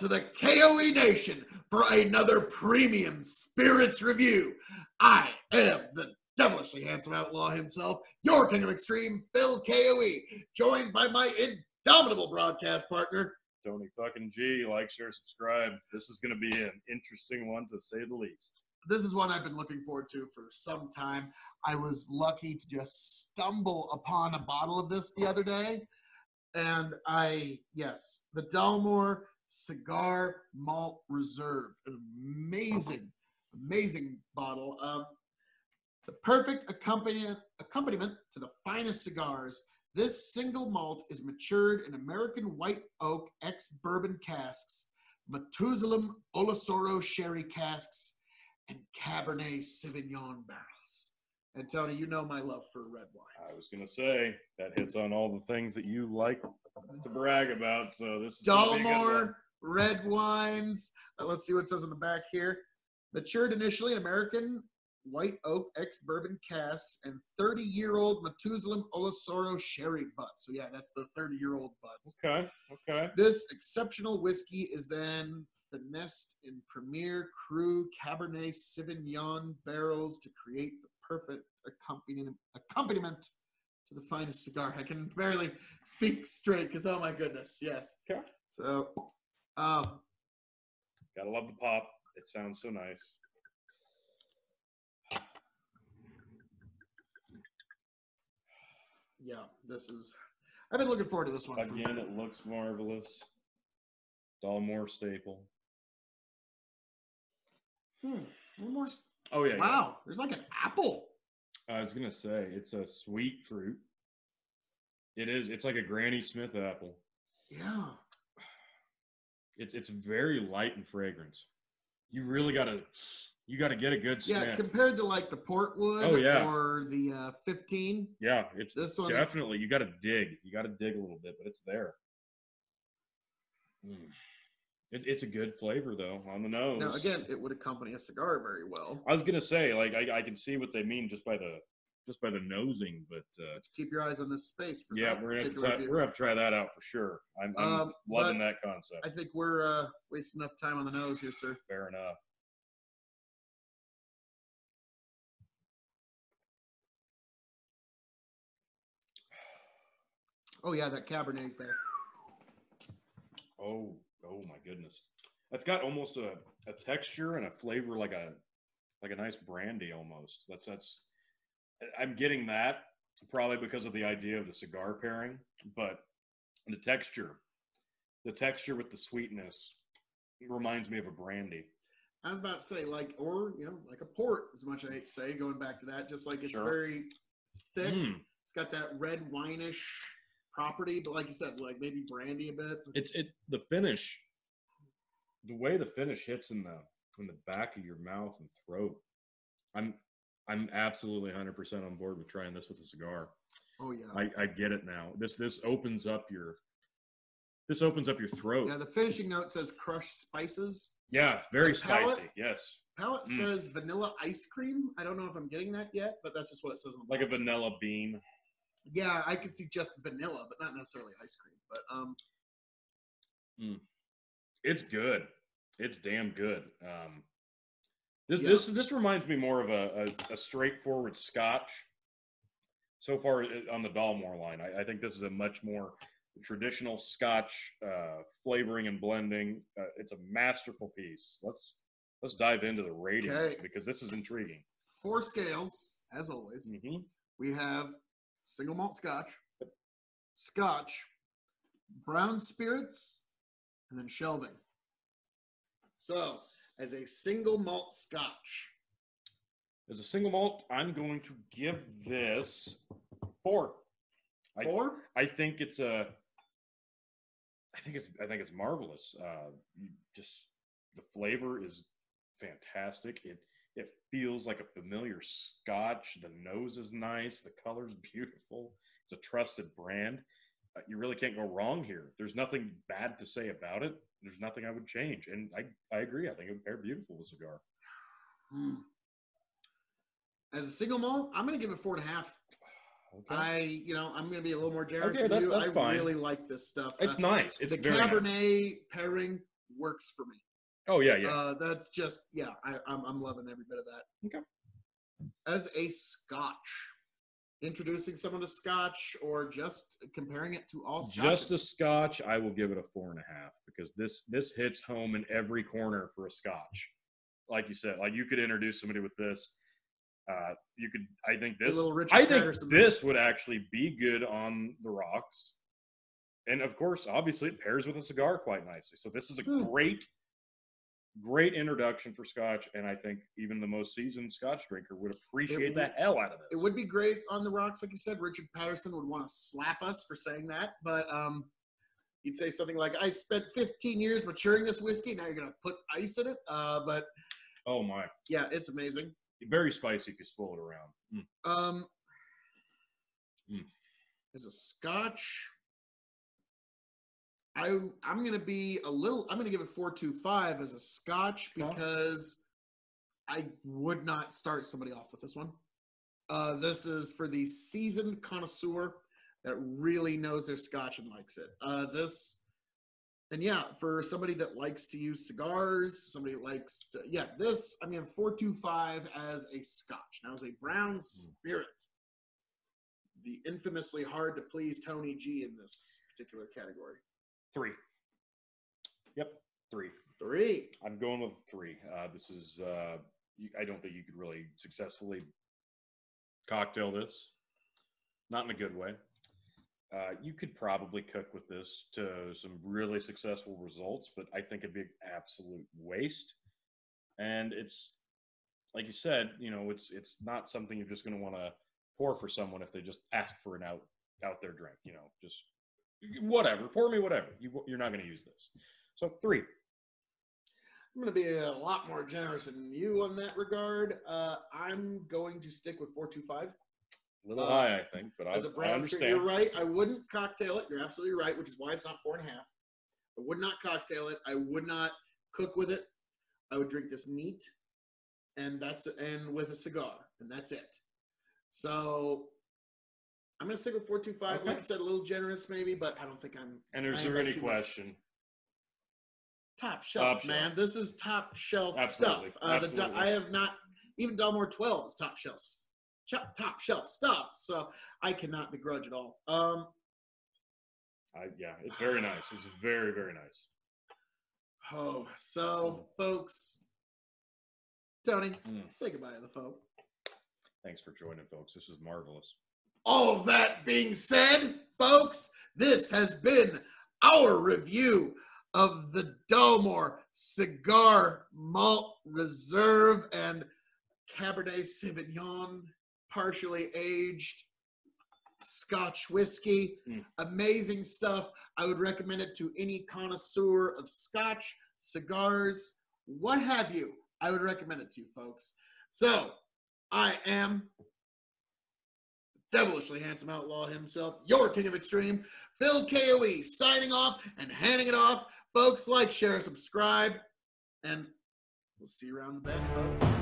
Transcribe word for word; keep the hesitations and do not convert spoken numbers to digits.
to the K O E Nation for another premium spirits review. I am the devilishly handsome outlaw himself, your king of extreme, Phil K O E, joined by my indomitable broadcast partner, Tony fucking G. Like, share, subscribe. This is going to be an interesting one, to say the least. This is one I've been looking forward to for some time. I was lucky to just stumble upon a bottle of this the other day. And I, yes, the Dalmore Cigar Malt Reserve. An amazing, amazing bottle. Um, the perfect accompaniment, accompaniment to the finest cigars. This single malt is matured in American white oak ex-bourbon casks, Matusalem Oloroso sherry casks, and Cabernet Sauvignon barrels. And Tony, you know my love for red wines. I was going to say, that hits on all the things that you like to brag about. So this is Dalmore red wines. Uh, let's see what it says on the back here. Matured initially in American white oak ex-bourbon casks and thirty-year-old Matusalem Oloroso sherry butts. So yeah, that's the thirty-year-old butts. Okay, okay. This exceptional whiskey is then finessed in Premier Cru Cabernet Sauvignon barrels to create the perfect accompaniment, accompaniment to the finest cigar. I can barely speak straight because, oh my goodness, yes. Okay. So, um, gotta love the pop. It sounds so nice. Yeah, this is, I've been looking forward to this one. Again, it looks marvelous. Dalmore staple. Hmm, one more. Oh, yeah. Wow, yeah. There's like an apple. I was going to say, it's a sweet fruit. It is. It's like a Granny Smith apple. Yeah. It's, it's very light in fragrance. You really got to... You got to get a good sniff. Yeah, compared to like the Portwood oh, yeah. or the uh, fifteen. Yeah, it's this one definitely. You got to dig. You got to dig a little bit, but it's there. Mm. It, it's a good flavor though on the nose. Now again, it would accompany a cigar very well. I was gonna say, like, I, I can see what they mean just by the just by the nosing, but uh, keep your eyes on this space. For yeah, we're gonna, try, we're gonna have to try that out for sure. I'm, I'm um, loving that concept. I think we're uh, wasting enough time on the nose here, sir. Fair enough. Oh, yeah, that Cabernet's there. Oh, oh, my goodness. That's got almost a, a texture and a flavor like a like a nice brandy almost. That's, that's I'm getting that probably because of the idea of the cigar pairing, but the texture, the texture with the sweetness reminds me of a brandy. I was about to say, like, or, you know, like a port, as much as I hate to say, going back to that, just like it's sure. very it's thick. Mm. It's got that red wine-ish property, but like you said, like maybe brandy a bit. It's it the finish, the way the finish hits in the in the back of your mouth and throat. I'm I'm absolutely one hundred percent on board with trying this with a cigar. Oh yeah, I, I get it now. This this opens up your this opens up your throat. Yeah, the finishing note says crushed spices. Yeah, very palate, spicy. Yes. Palate mm. says vanilla ice cream. I don't know if I'm getting that yet, but that's just what it says on the box. Like a vanilla bean. Yeah, I could see just vanilla, but not necessarily ice cream. But um, mm. it's good. It's damn good. Um, this yeah. this this reminds me more of a, a, a straightforward Scotch. So far on the Dalmore line, I, I think this is a much more traditional Scotch uh, flavoring and blending. Uh, it's a masterful piece. Let's let's dive into the rating okay. because this is intriguing. Four scales, as always. Mm-hmm. We have single malt Scotch, Scotch, brown spirits, and then shelving. So, as a single malt Scotch. As a single malt, I'm going to give this four. Four? I, I think it's a. I think it's. I think it's marvelous. Uh, just the flavor is fantastic. It. It feels like a familiar Scotch. The nose is nice. The color's beautiful. It's a trusted brand. Uh, you really can't go wrong here. There's nothing bad to say about it. There's nothing I would change. And I, I agree. I think it would pair beautiful with a cigar. Mm. As a single malt, I'm going to give it four and a half. Okay. I, you know, I'm going to be a little more generous okay, than that, you. I fine. really like this stuff. It's uh, nice. It's the very Cabernet nice. pairing works for me. Oh yeah, yeah. Uh, that's just yeah. I, I'm I'm loving every bit of that. Okay. As a Scotch, introducing someone to Scotch or just comparing it to all Scotches? Just a Scotch, I will give it a four and a half because this this hits home in every corner for a Scotch. Like you said, like you could introduce somebody with this. Uh, you could, I think this, I think this would actually be good on the rocks. And of course, obviously it pairs with a cigar quite nicely. So this is a mm. great, great introduction for Scotch. And I think even the most seasoned Scotch drinker would appreciate would, the hell out of this. It would be great on the rocks. Like you said, Richard Patterson would want to slap us for saying that, but, um, he'd say something like, I spent fifteen years maturing this whiskey. Now you're going to put ice in it. Uh, but oh my, yeah, it's amazing. Very spicy if you swirl it around. Mm. Um, mm. As a Scotch, I I'm gonna be a little. I'm gonna give it four two five as a Scotch because huh? I would not start somebody off with this one. Uh, this is for the seasoned connoisseur that really knows their Scotch and likes it. Uh, this and yeah, for somebody that likes to use cigars, somebody that likes to, yeah, this, I mean, four two five as a Scotch. Now, as a brown spirit, the infamously hard to please Tony G in this particular category. Three. Yep, three. Three. I'm going with three. Uh, this is, uh, I don't think you could really successfully cocktail this. Not in a good way. Uh, you could probably cook with this to some really successful results, but I think it'd be an absolute waste. And it's, like you said, you know, it's it's not something you're just going to want to pour for someone if they just ask for an out out there drink. You know, just whatever, pour me whatever. You, you're not going to use this. So three. I'm going to be a lot more generous than you on that regard. Uh, I'm going to stick with four two five. A little uh, high, I think, but I, as a brown I understand. Street, you're right. I wouldn't cocktail it. You're absolutely right, which is why it's not four and a half. I would not cocktail it. I would not cook with it. I would drink this neat, and that's and with a cigar, and that's it. So I'm gonna stick with four two five. Okay. Like I said, a little generous maybe, but I don't think I'm. And is there any question? Much. Top shelf, top man. Shelf. This is top shelf absolutely. Stuff. Uh, absolutely. The, I have not even Dalmore twelve is top shelves. Top shelf stuff, so I cannot begrudge it all. Um, I, yeah, it's very nice. It's very, very nice. Oh, so, folks, Tony, mm. say goodbye to the folk. Thanks for joining, folks. This is marvelous. All of that being said, folks, this has been our review of the Dalmore Cigar Malt Reserve and Cabernet Sauvignon. Partially aged Scotch whiskey. Mm. Amazing stuff. I would recommend it to any connoisseur of Scotch, cigars, what have you. I would recommend it to you, folks. So, I am the devilishly handsome outlaw himself, your king of extreme, Phil K O E, signing off and handing it off. Folks, like, share, subscribe, and we'll see you around the bend, folks.